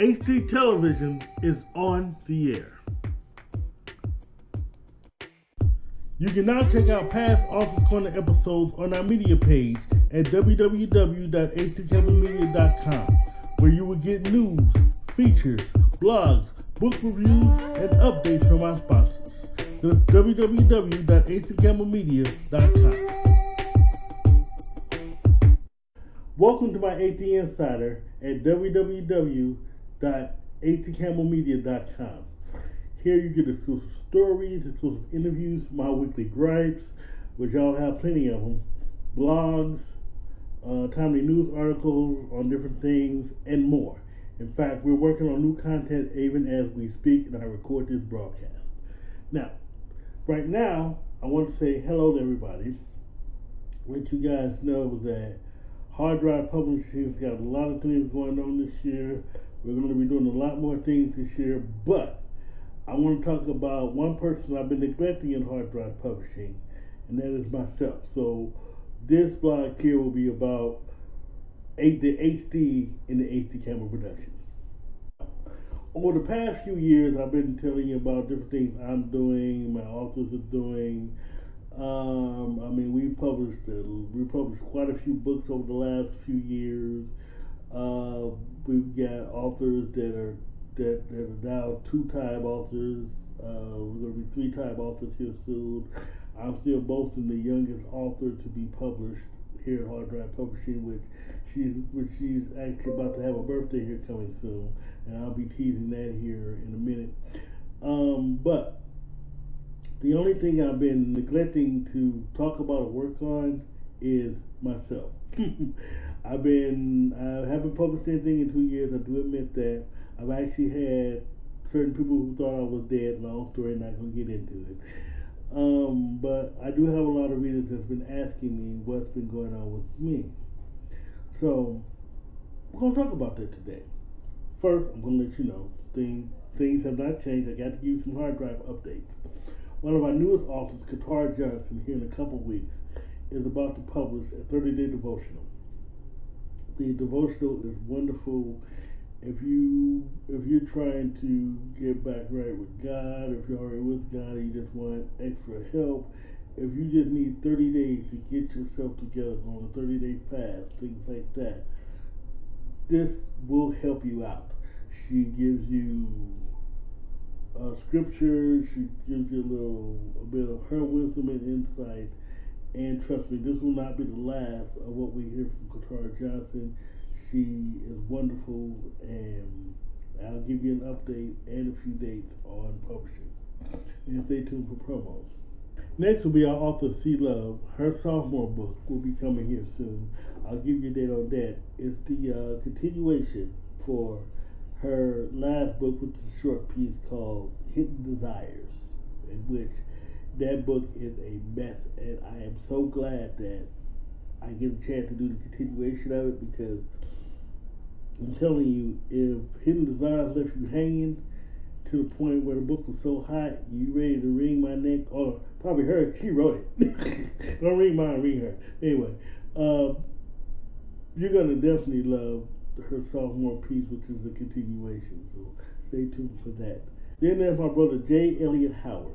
H.D. Television is on the air. You can now check out past Authors Corner episodes on our media page at www.hdtelevisionmedia.com, where you will get news, features, blogs, book reviews, and updates from our sponsors. That's www.hdtelevisionmedia.com. Welcome to my H.D. Insider at www.hdcamelmedia.com. Here you get exclusive stories, exclusive interviews, my weekly gripes, which y'all have plenty of them, blogs, timely news articles on different things, and more. In fact, we're working on new content even as we speak, and I record this broadcast. Now, right now, I want to say hello to everybody. Let you guys know that Hard Drive Publishing's got a lot of things going on this year. We're going to be doing a lot more things this year, but I want to talk about one person I've been neglecting in Hard Drive Publishing, and that is myself. So this blog here will be about the HD and the HD Camera Productions. Over the past few years, I've been telling you about different things I'm doing, my authors are doing. I mean, we published quite a few books over the last few years. We've got authors that are now two-time authors. We're going to be three-time authors here soon. I'm still boasting the youngest author to be published here at Hard Drive Publishing, which she's actually about to have a birthday here coming soon, and I'll be teasing that here in a minute. But the only thing I've been neglecting to talk about or work on is myself. I haven't published anything in 2 years. I do admit that. I've actually had certain people who thought I was dead. My own story, not gonna get into it. But I do have a lot of readers that's been asking me what's been going on with me. So we're gonna talk about that today. First, I'm gonna let you know things have not changed. I got to give you some hard drive updates. One of our newest authors, Katara Johnson, here in a couple weeks, is about to publish a 30-day devotional. The devotional is wonderful. If you're trying to get back right with God, if you're already with God and you just want extra help, if you just need 30 days to get yourself together on a 30-day fast, things like that, this will help you out. She gives you scriptures, she gives you a bit of her wisdom and insight, and trust me, this will not be the last of what we hear from Katara Johnson. She is wonderful, and I'll give you an update and a few dates on publishing. And stay tuned for promos. Next will be our author, C. Luv. Her sophomore book will be coming here soon. I'll give you a date on that. It's the continuation for her last book, which is a short piece called Hidden Desires, in which that book is a mess, and I am so glad that I get a chance to do the continuation of it, because I'm telling you, if Hidden Desires left you hanging to the point where the book was so hot, you ready to wring my neck, or probably her, she wrote it. Don't wring mine, wring her. Anyway, you're going to definitely love her sophomore piece, which is the continuation, so stay tuned for that. Then there's my brother, J. Elliot Howard.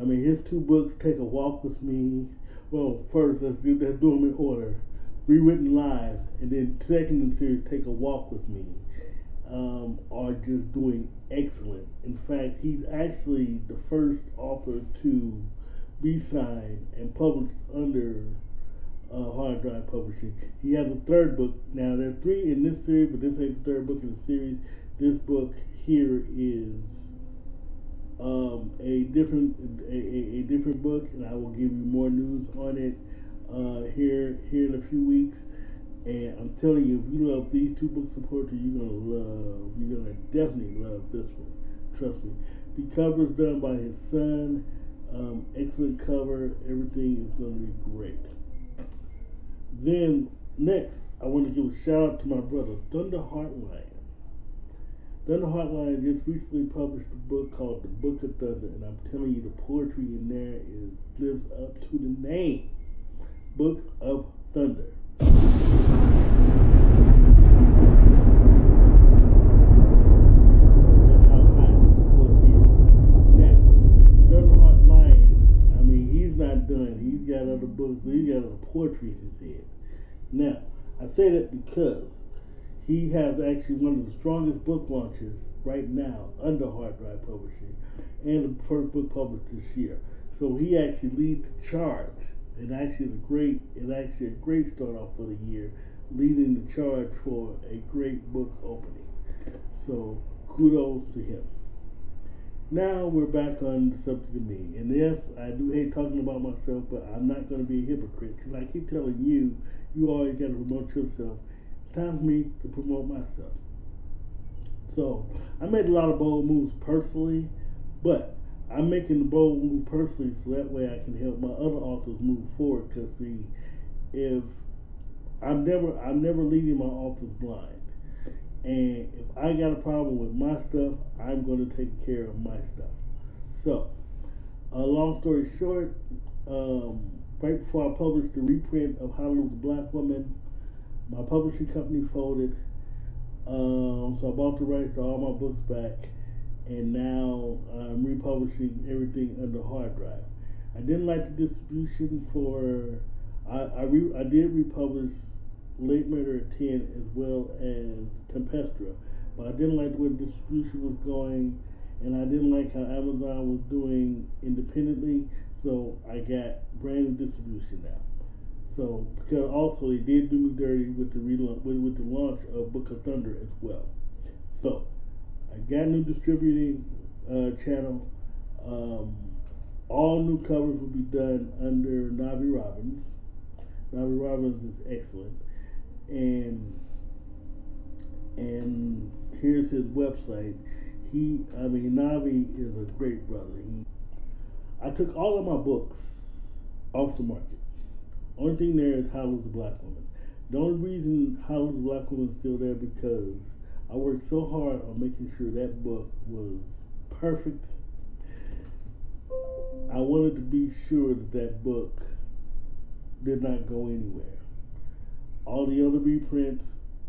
I mean, his two books, Take a Walk With Me. Well, first, let's do them in order. Rewritten Lives, and then second in the series, Take a Walk With Me, are just doing excellent. In fact, he's actually the first author to be signed and published under Hard Drive Publishing. He has a third book. Now, there are three in this series, but this ain't the third book in the series. This book here is a different book, and I will give you more news on it here in a few weeks. And I'm telling you, if you love these two books of poetry, you're gonna definitely love this one. Trust me. The cover is done by his son. Excellent cover. Everything is gonna be great. Then next, I want to give a shout out to my brother, Thunderheartlion. Thunderheartlion just recently published a book called The Book of Thunder, and I'm telling you, the poetry in there lives up to the name, Book of Thunder. poetry in his head. Now, I say that because he has actually one of the strongest book launches right now under Hard Drive Publishing, and the first book published this year. So he actually leads the charge, and actually is a great start off for the year, leading the charge for a great book opening. So kudos to him. Now we're back on the subject of me. And yes, I do hate talking about myself, but I'm not going to be a hypocrite, because I keep telling you, you always got to promote yourself. Time for me to promote myself. So I made a lot of bold moves personally, but I'm making the bold move personally so that way I can help my other authors move forward. Because see, if I'm never leading my authors blind. And if I got a problem with my stuff, I'm going to take care of my stuff. So, long story short, right before I published the reprint of How to Lose the Black Woman, my publishing company folded. So I bought the rights to all my books back, and now I'm republishing everything under Hard Drive. I didn't like the distribution for. I did republish Late Murderer 10 as well as Tempestra, but I didn't like the way the distribution was going, and I didn't like how Amazon was doing independently, so I got brand new distribution now. So, because also they did do me dirty with the launch of Book of Thunder as well. So, I got a new distributing channel. All new covers will be done under Navi Robbins. Navi Robbins is excellent. And here's his website. Navi is a great brother. I took all of my books off the market. Only thing there is How to Lose the Black Woman. The only reason How to Lose the Black Woman is still there because I worked so hard on making sure that book was perfect. I wanted to be sure that that book did not go anywhere. All the other reprints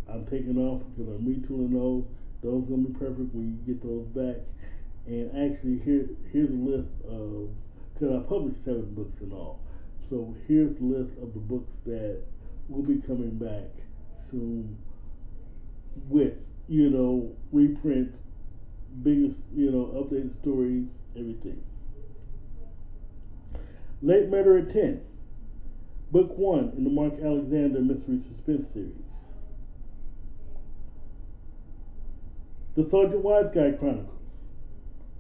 I'm taking off because I'm retooling those. Those are going to be perfect when you get those back. And actually, here's a list of, because I published 7 books in all. So here's a list of the books that will be coming back soon with, reprints, biggest, updated stories, everything. Late Murderer 10. Book 1 in the Mark Alexander Mystery Suspense series. The Sergeant Wise Guy Chronicles.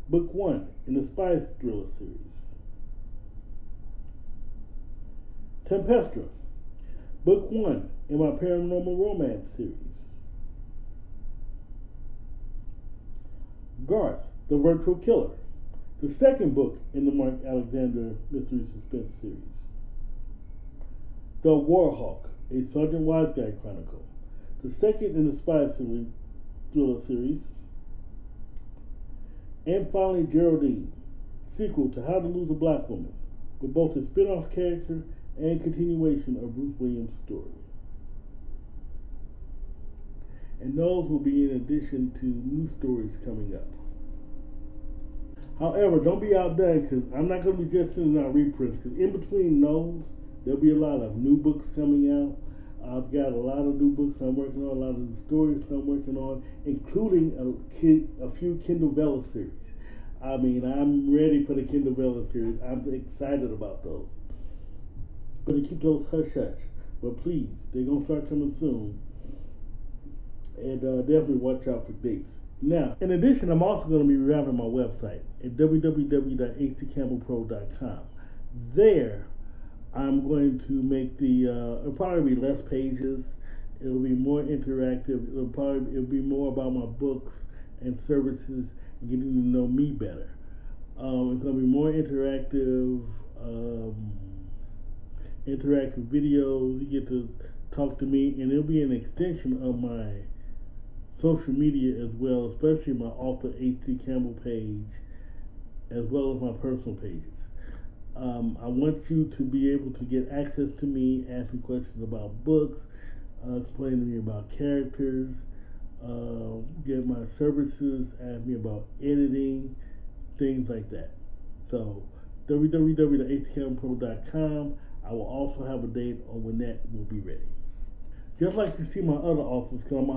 Book 1 in the Spice Thriller series. Tempestra. Book 1 in my Paranormal Romance series. Garth, The Virtual Killer. The second book in the Mark Alexander Mystery Suspense series. The Warhawk, a Sergeant Wise Guy Chronicle. The second in the Spice Thriller series. And finally, Geraldine, sequel to How to Lose a Black Woman, with both a spin-off character and continuation of Ruth Williams' story. And those will be in addition to new stories coming up. However, don't be outdone, because I'm not going to be just sending out reprints, because in between those, there'll be a lot of new books coming out. I've got a lot of new books I'm working on, a lot of new stories I'm working on, including a few Kindle Vella series. I'm ready for the Kindle Vella series. I'm excited about those. Going to keep those hush-hush, but please, they're going to start coming soon. And definitely watch out for dates. Now, in addition, I'm also going to be revamping my website at www.htcampbellpro.com. There, I'm going to make it'll probably be less pages, it'll be more interactive, it'll be more about my books and services and getting to know me better. It's going to be more interactive, interactive videos. You get to talk to me, and it'll be an extension of my social media as well, especially my author H.D. Campbell page, as well as my personal pages. I want you to be able to get access to me, ask me questions about books, explain to me about characters, get my services, ask me about editing, things like that. So, www.hcampbellpro.com. I will also have a date on when that will be ready. Just like you see my other authors come,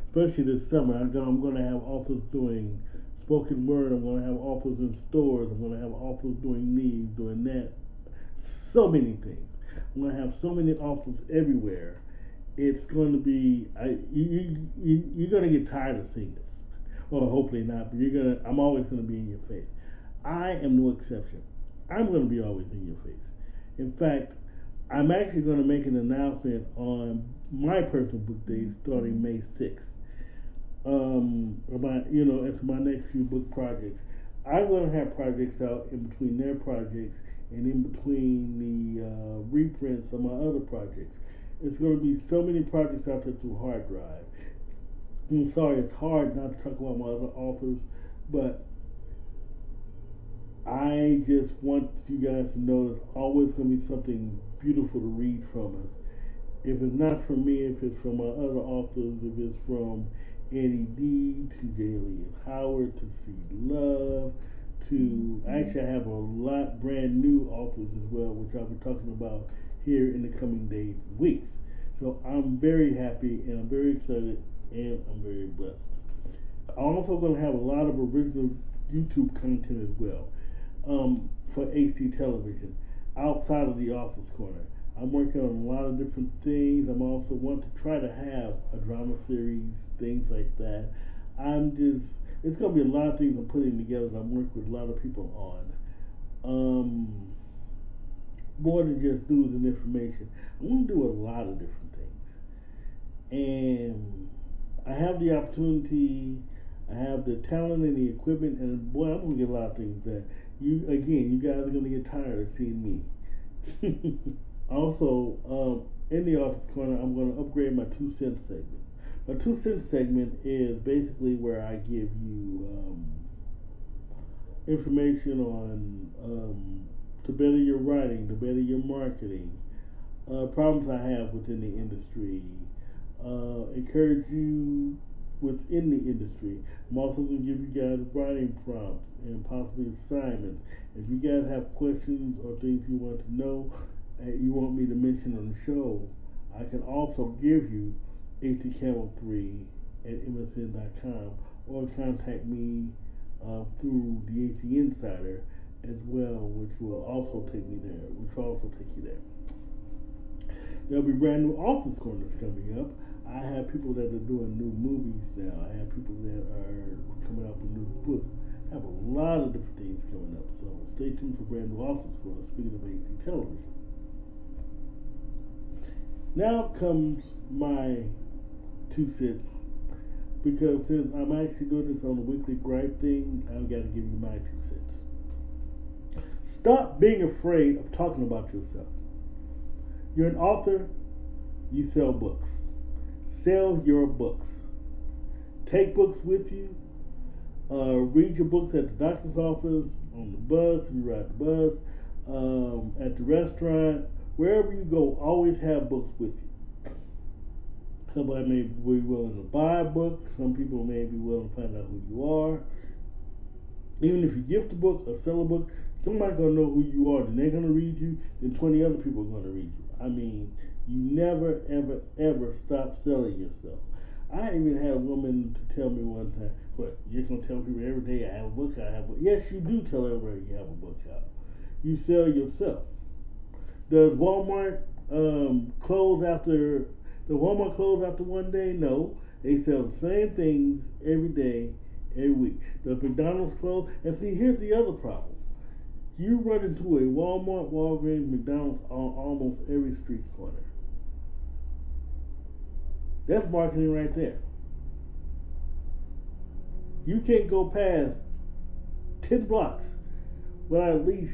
especially this summer, I'm going to have authors doing spoken word, I'm going to have authors in stores, I'm going to have authors doing these, doing that, so many things. I'm going to have so many authors everywhere. It's going to be, you're going to get tired of seeing this. Well, hopefully not, but I'm always going to be in your face. I am no exception. I'm going to be always in your face. In fact, I'm actually going to make an announcement on my personal book day starting May 6th. It's my next few book projects. I'm going to have projects out in between their projects and in between the reprints of my other projects. It's going to be so many projects out there through Hard Drive. I'm sorry, it's hard not to talk about my other authors, but I just want you guys to know there's always going to be something beautiful to read from us. If it's not from me, if it's from my other authors, if it's from Eddie D to J. Elliot Howard to C. Luv to actually I have a lot brand new authors as well, which I'll be talking about here in the coming days and weeks. So I'm very happy and I'm very excited and I'm very blessed. I'm also going to have a lot of original YouTube content as well for H.D. Television outside of the Author's Corner. I'm working on a lot of different things. I also want to try to have a drama series, things like that. It's going to be a lot of things I'm putting together that I'm working with a lot of people on. More than just news and information. I'm going to do a lot of different things. And I have the opportunity, I have the talent and the equipment, and boy, I'm going to get a lot of things done. You guys are going to get tired of seeing me. Also, in the Office Corner, I'm going to upgrade my 2 cent segment. My 2 cent segment is basically where I give you information on to better your writing, to better your marketing, problems I have within the industry, encourage you within the industry. I'm also going to give you guys writing prompts and possibly assignments. If you guys have questions or things you want to know, you want me to mention on the show, I can also give you htcampbell3@msn.com or contact me through the H.D. Insider as well, which will also take me there, There'll be brand new Authors Corners coming up. I have people that are doing new movies now. I have people that are coming out with new books. I have a lot of different things coming up, so stay tuned for brand new Authors Corners, speaking of H.D. Television. Now comes my 2 cents, because since I'm actually doing this on the weekly gripe thing, I've got to give you my 2 cents. Stop being afraid of talking about yourself. You're an author, you sell books. Sell your books. Take books with you. Read your books at the doctor's office, on the bus, if you ride the bus, at the restaurant. Wherever you go, always have books with you. Somebody may be willing to buy a book. Some people may be willing to find out who you are. Even if you gift a book or sell a book, somebody's going to know who you are. Then they're going to read you. Then 20 other people are going to read you. I mean, you never, ever, ever stop selling yourself. I even had a woman to tell me one time, "What, you're going to tell people every day I have a book out? I have a book." Yes, you do tell everybody you have a book out. You sell yourself. Does Walmart close after one day? No. They sell the same things every day, every week. Does McDonald's close? And see, here's the other problem. You run into a Walmart, Walgreens, McDonald's on almost every street corner. That's marketing right there. You can't go past 10 blocks without at least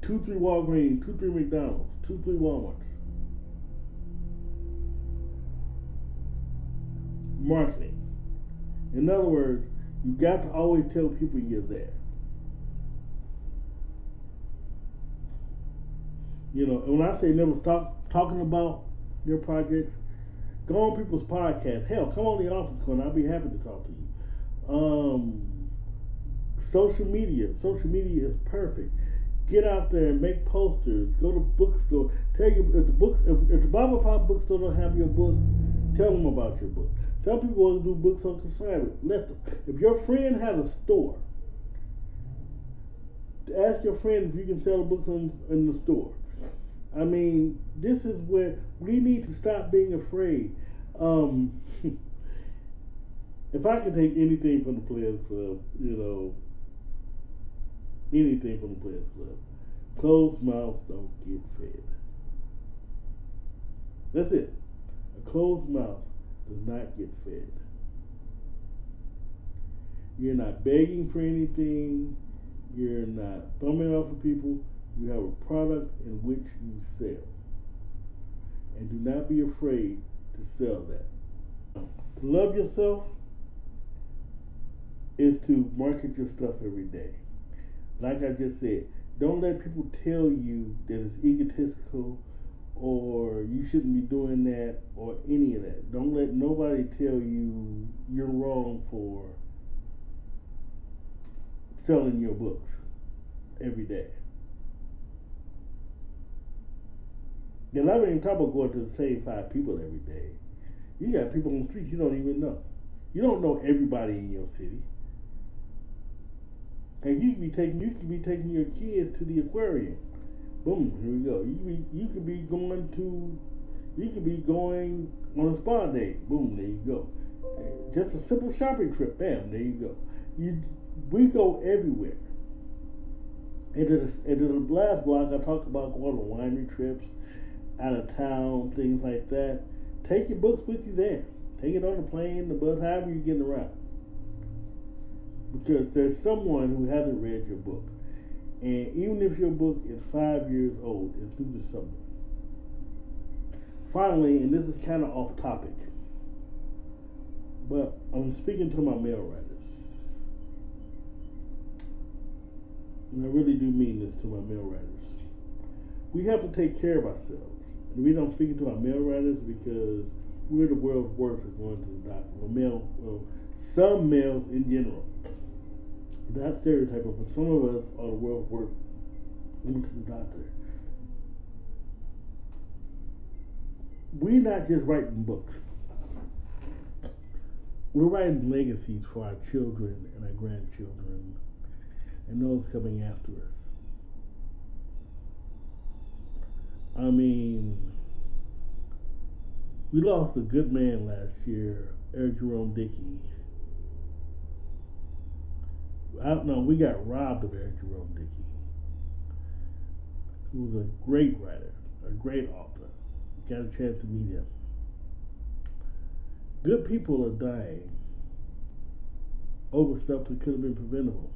2-3 Walgreens, 2-3 McDonald's, 2-3 Walmarts. Marketing. In other words, you got to always tell people you're there. And when I say never stop talking about your projects, go on people's podcasts. Hell, come on the Office Corner. I'll be happy to talk to you. Social media. Social media is perfect. Get out there and make posters. Go to bookstore. Tell you if the mom and pop bookstore don't have your book, tell them about your book. Some people want to do books on consignment. Let them. If your friend has a store, ask your friend if you can sell books in the store. I mean, this is where we need to stop being afraid. If I can take anything from the Players Club, anything from the Players Club, closed mouths don't get fed. That's it. A closed mouth does not get fed. You're not begging for anything. You're not thumbing off of people. You have a product in which you sell. And do not be afraid to sell that. To love yourself is to market your stuff every day. Like I just said, don't let people tell you that it's egotistical or you shouldn't be doing that or any of that. Don't let nobody tell you you're wrong for selling your books every day. And I don't even talk about going to the same five people every day. You got people on the streets you don't even know. You don't know everybody in your city. And you could be taking your kids to the aquarium. Boom, here we go. You could be going on a spa day. Boom, there you go. Just a simple shopping trip. Bam, there you go. We go everywhere. And in the last blog, I talked about going on winery trips, out of town, things like that. Take your books with you there. Take it on the plane, the bus, however you're getting around. Because there's someone who hasn't read your book. And even if your book is 5 years old, it's new to someone. Finally, and this is kind of off topic, but I'm speaking to my male writers. And I really do mean this to my male writers. We have to take care of ourselves. And we don't speak to our male writers because we're the world's worst at going to the doctor. Some males in general. Not stereotypical, but some of us are the world's worst going to the doctor. We're not just writing books. We're writing legacies for our children and our grandchildren and those coming after us. I mean, we lost a good man last year, Eric Jerome Dickey. We got robbed of Eric Jerome Dickey, who was a great writer, a great author. Got a chance to meet him. Good people are dying over stuff that could have been preventable.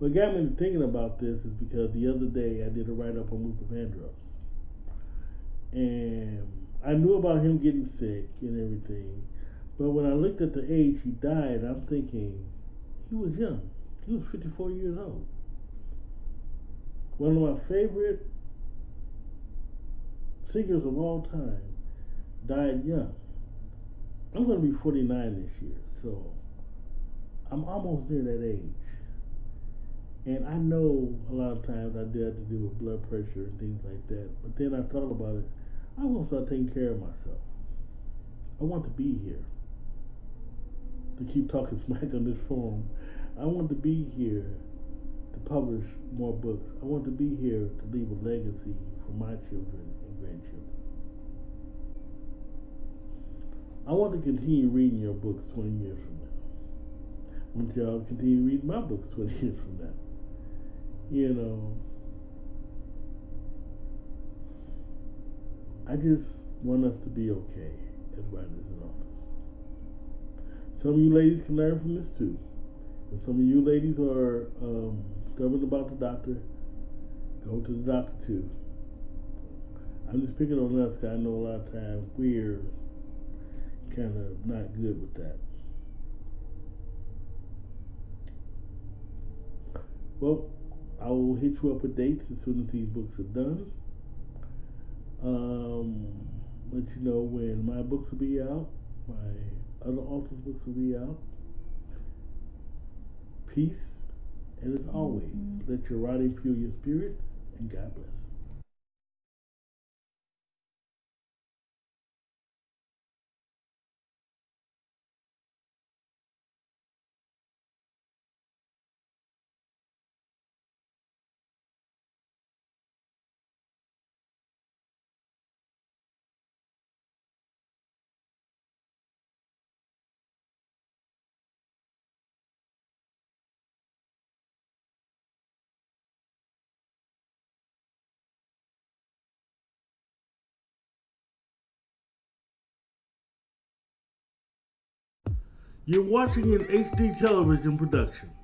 What got me thinking about this is because the other day I did a write-up on Luther Vandross. And I knew about him getting sick and everything. But when I looked at the age he died, I'm thinking, he was young. He was 54 years old. One of my favorite singers of all time died young. I'm going to be 49 this year, so I'm almost near that age. And I know a lot of times I did have to deal with blood pressure and things like that. But then I thought about it. I want to start taking care of myself. I want to be here. To keep talking smack on this forum. I want to be here to publish more books. I want to be here to leave a legacy for my children and grandchildren. I want to continue reading your books 20 years from now. I want y'all to continue reading my books 20 years from now. I just want us to be okay as writers and authors. Some of you ladies can learn from this too. And some of you ladies are stubborn about the doctor, go to the doctor too. I'm just picking on us because I know a lot of times we're kind of not good with that. Well, I will hit you up with dates as soon as these books are done. Let you know when my books will be out, my other authors' books will be out. Peace And as always, let your writing fuel your spirit, and God bless. You're watching an H.D. Television production.